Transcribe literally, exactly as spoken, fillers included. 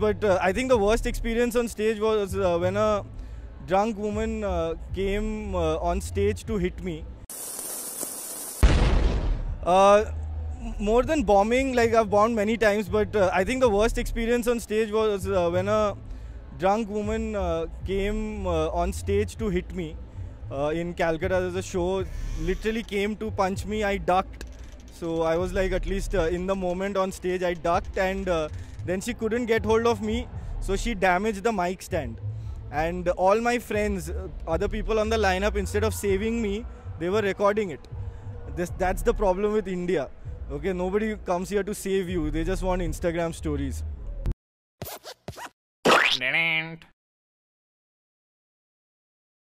But uh, I think the worst experience on stage was uh, when a drunk woman uh, came uh, on stage to hit me. Uh, more than bombing, like I've bombed many times, but uh, I think the worst experience on stage was uh, when a drunk woman uh, came uh, on stage to hit me. Uh, in Calcutta, there's a show, literally came to punch me, I ducked. So I was like, at least uh, in the moment on stage, I ducked and uh, then she couldn't get hold of me, so she damaged the mic stand. And all my friends, other people on the lineup, instead of saving me, they were recording it. This, that's the problem with India. Okay, nobody comes here to save you. They just want Instagram stories.